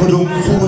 But